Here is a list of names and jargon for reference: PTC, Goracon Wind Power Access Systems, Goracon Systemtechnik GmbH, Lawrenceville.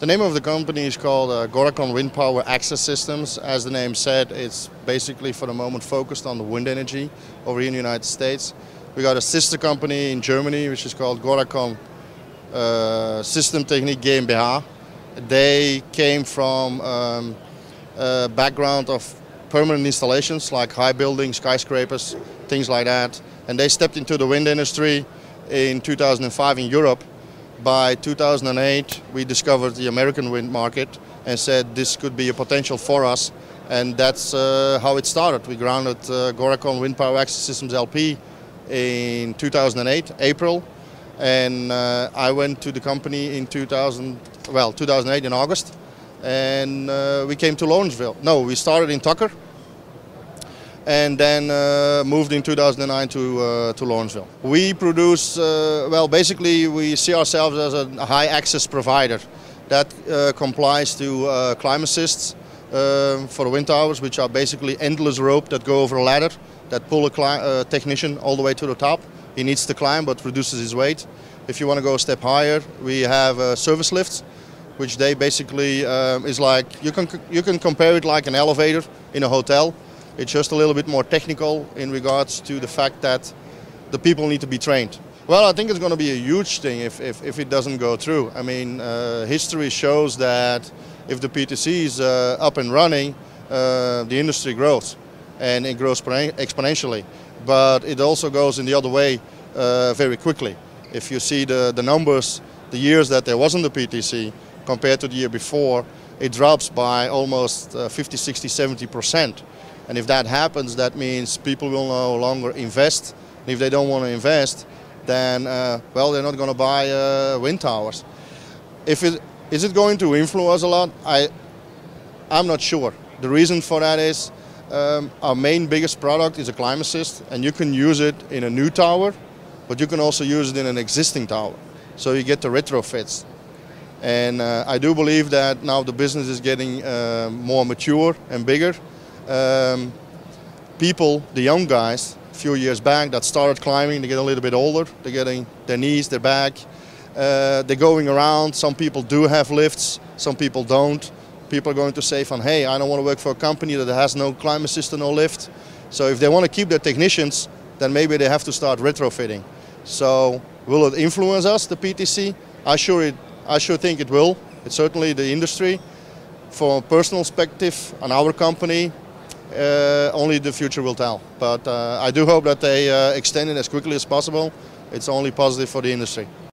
The name of the company is called Goracon Wind Power Access Systems. As the name said, it's basically for the moment focused on the wind energy over here in the United States. We got a sister company in Germany which is called Goracon Systemtechnik GmbH. They came from a background of permanent installations like high buildings, skyscrapers, things like that. And they stepped into the wind industry in 2005 in Europe. By 2008, we discovered the American wind market and said this could be a potential for us, and that's how it started. We grounded Goracon Wind Power Access Systems LP in 2008, April, and I went to the company in 2008 in August, and we came to Lawrenceville. No, we started in Tucker, and then moved in 2009 to Lawrenceville. We produce, well, basically we see ourselves as a high access provider that complies to climb assists for the wind towers, which are basically endless rope that go over a ladder that pull a technician all the way to the top. He needs to climb but reduces his weight. If you want to go a step higher, we have service lifts, which they basically is like, you can compare it like an elevator in a hotel. It's just a little bit more technical in regards to the fact that the people need to be trained. Well, I think it's going to be a huge thing if it doesn't go through. I mean, history shows that if the PTC is up and running, the industry grows, and it grows exponentially. But it also goes in the other way very quickly. If you see the numbers, the years that there wasn't the PTC compared to the year before, it drops by almost 50, 60, 70%. And if that happens, that means people will no longer invest. And if they don't want to invest, then, well, they're not going to buy wind towers. Is it going to influence a lot? I'm not sure. The reason for that is our main biggest product is a climb assist, and you can use it in a new tower, but you can also use it in an existing tower. So you get the retrofits. And I do believe that now the business is getting more mature and bigger. People, the young guys, a few years back that started climbing, they get a little bit older, they're getting their knees, their back, they're going around. Some people do have lifts, some people don't. People are going to say, "From hey, I don't want to work for a company that has no climb assist or no lift." So if they want to keep their technicians, then maybe they have to start retrofitting. So will it influence us, the PTC? I sure think it will. It's certainly the industry. From a personal perspective, on our company, only the future will tell, but I do hope that they extend it as quickly as possible. It's only positive for the industry.